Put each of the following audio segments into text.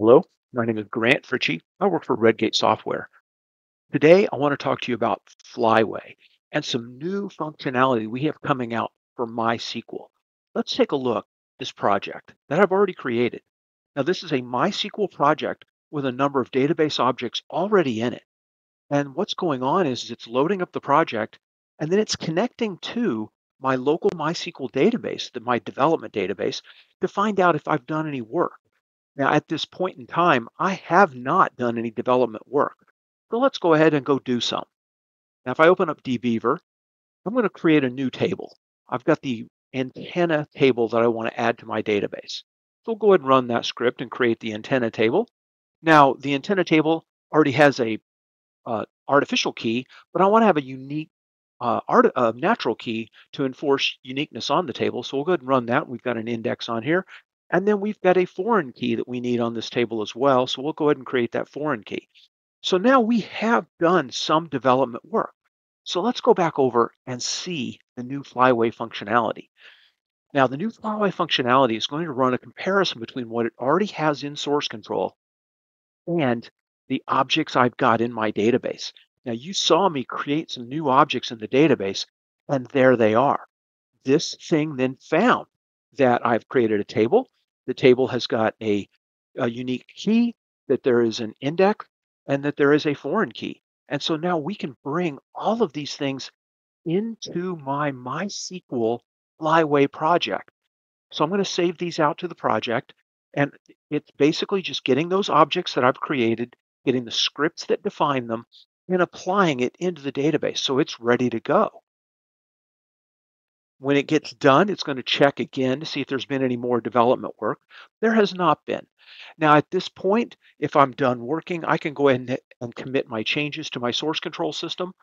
Hello, my name is Grant Fritchey. I work for Redgate Software. Today, I want to talk to you about Flyway and some new functionality we have coming out for MySQL. Let's take a look at this project that I've already created. Now, this is a MySQL project with a number of database objects already in it. And what's going on is it's loading up the project, and then it's connecting to my local MySQL database, my development database, to find out if I've done any work. Now, at this point in time, I have not done any development work. So let's go ahead and go do some. Now, if I open up dBeaver, I'm going to create a new table. I've got the antenna table that I want to add to my database. So we'll go ahead and run that script and create the antenna table. Now, the antenna table already has a artificial key, but I want to have a unique natural key to enforce uniqueness on the table. So we'll go ahead and run that. We've got an index on here. And then we've got a foreign key that we need on this table as well. So we'll go ahead and create that foreign key. So now we have done some development work. So let's go back over and see the new Flyway functionality. Now, the new Flyway functionality is going to run a comparison between what it already has in source control and the objects I've got in my database. Now, you saw me create some new objects in the database, and there they are. This thing then found that I've created a table. The table has got a unique key, that there is an index, and that there is a foreign key. And so now we can bring all of these things into my MySQL Flyway project. So I'm going to save these out to the project. And it's basically just getting those objects that I've created, getting the scripts that define them, and applying it into the database. So it's ready to go. When it gets done, it's going to check again to see if there's been any more development work. There has not been. Now, at this point, if I'm done working, I can go ahead and commit my changes to my source control system.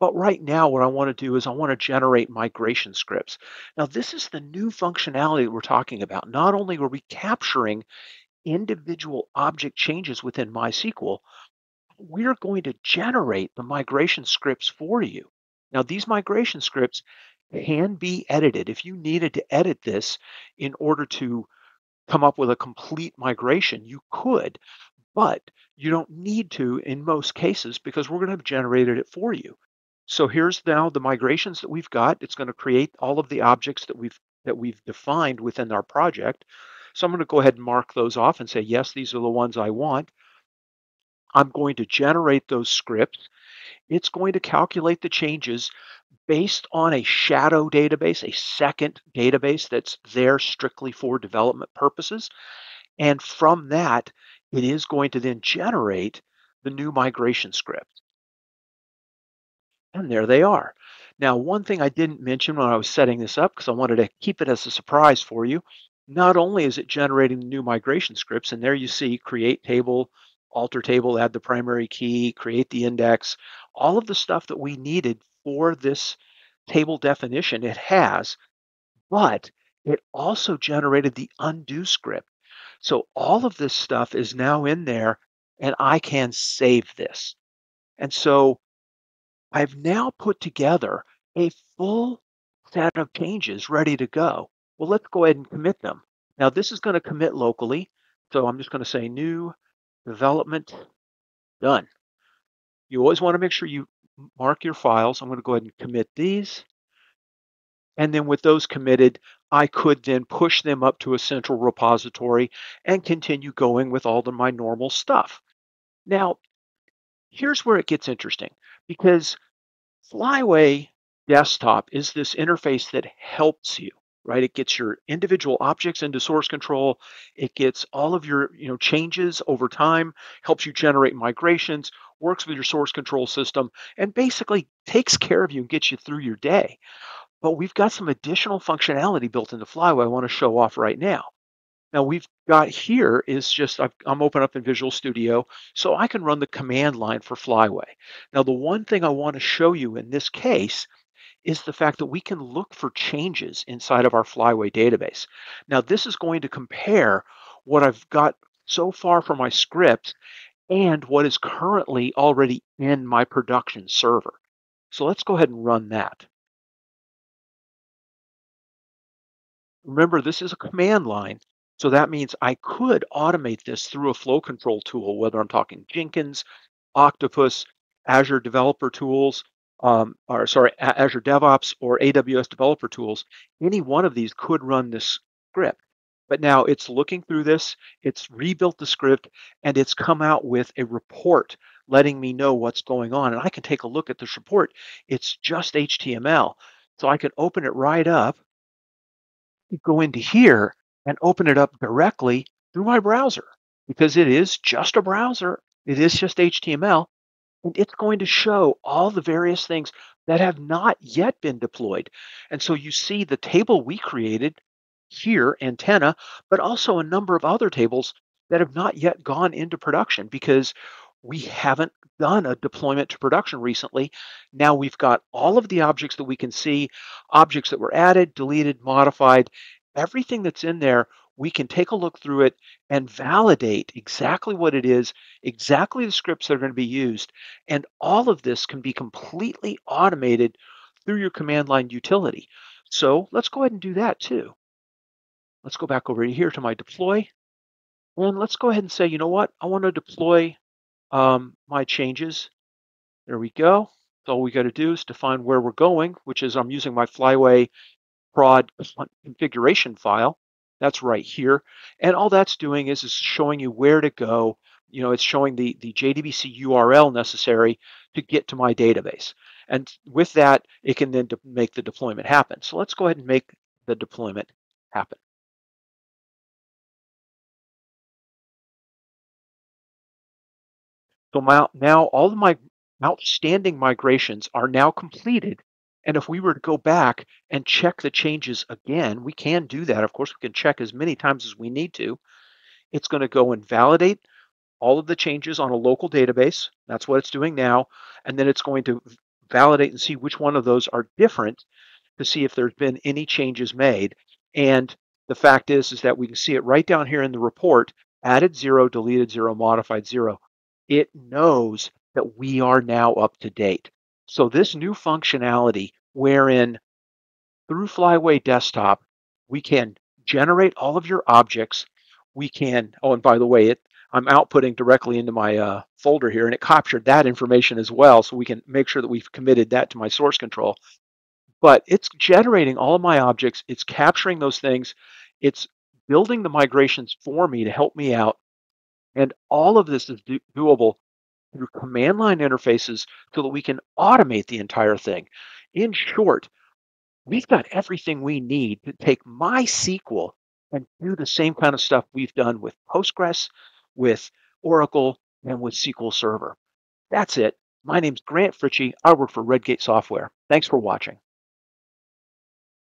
But right now, what I want to do is I want to generate migration scripts. Now, this is the new functionality that we're talking about. Not only are we capturing individual object changes within MySQL, we're going to generate the migration scripts for you. Now, these migration scripts can be edited. If you needed to edit this in order to come up with a complete migration, you could, but you don't need to in most cases because we're going to have generated it for you. So here's now the migrations that we've got. It's going to create all of the objects that we've defined within our project. So I'm going to go ahead and mark those off and say, yes, these are the ones I want. I'm going to generate those scripts. It's going to calculate the changes based on a shadow database, a second database that's there strictly for development purposes. And from that, it is going to then generate the new migration script. And there they are. Now, one thing I didn't mention when I was setting this up, because I wanted to keep it as a surprise for you, not only is it generating the new migration scripts, and there you see create table, alter table, add the primary key, create the index, all of the stuff that we needed for this table definition, it has, but it also generated the undo script. So all of this stuff is now in there, and I can save this. And so I've now put together a full set of changes ready to go. Well, let's go ahead and commit them. Now, this is going to commit locally, so I'm just going to say new development done. You always want to make sure you mark your files. I'm going to go ahead and commit these. And then with those committed, I could then push them up to a central repository and continue going with all of my normal stuff. Now, here's where it gets interesting, because Flyway Desktop is this interface that helps you. Right? It gets your individual objects into source control. It gets all of your changes over time, helps you generate migrations, works with your source control system, and basically takes care of you and gets you through your day. But we've got some additional functionality built into Flyway I want to show off right now. Now, we've got here is just, I'm open up in Visual Studio, so I can run the command line for Flyway. Now, the one thing I want to show you in this case is the fact that we can look for changes inside of our Flyway database. Now, this is going to compare what I've got so far for my scripts and what is currently already in my production server. So let's go ahead and run that. Remember, this is a command line, So that means I could automate this through a flow control tool, whether I'm talking Jenkins, Octopus, Azure Developer Tools, Azure DevOps, or AWS Developer Tools. Any one of these could run this script. But now it's looking through this, it's rebuilt the script, and it's come out with a report letting me know what's going on. And I can take a look at this report. It's just HTML. So I can open it right up, go into here, and open it up directly through my browser, because it is just a browser. It is just HTML. And it's going to show all the various things that have not yet been deployed. And so you see the table we created here, antenna, but also a number of other tables that have not yet gone into production because we haven't done a deployment to production recently. Now we've got all of the objects that we can see, objects that were added, deleted, modified, everything that's in there. We can take a look through it and validate exactly what it is, exactly the scripts that are going to be used. And all of this can be completely automated through your command line utility. So let's go ahead and do that too. Let's go back over here to my deploy. And let's go ahead and say, you know what? I want to deploy my changes. There we go. So all we got to do is define where we're going, which is I'm using my Flyway prod configuration file. That's right here. And all that's doing is showing you where to go. You know, it's showing the JDBC URL necessary to get to my database. And with that, it can then make the deployment happen. So let's go ahead and make the deployment happen. So now all of my outstanding migrations are now completed. And if we were to go back and check the changes again, we can do that. Of course, we can check as many times as we need to. It's going to go and validate all of the changes on a local database. That's what it's doing now. And then it's going to validate and see which one of those are different to see if there's been any changes made. And the fact is that we can see it right down here in the report, added 0, deleted 0, modified 0. It knows that we are now up to date. So this new functionality wherein through Flyway Desktop, we can generate all of your objects. We can, oh, and by the way, I'm outputting directly into my folder here, and it captured that information as well. So we can make sure that we've committed that to my source control. But it's generating all of my objects. It's capturing those things. It's building the migrations for me to help me out. And all of this is doable through command line interfaces so that we can automate the entire thing. In short, we've got everything we need to take MySQL and do the same kind of stuff we've done with Postgres, with Oracle, and with SQL Server. That's it. My name's Grant Fritchey. I work for Redgate Software. Thanks for watching.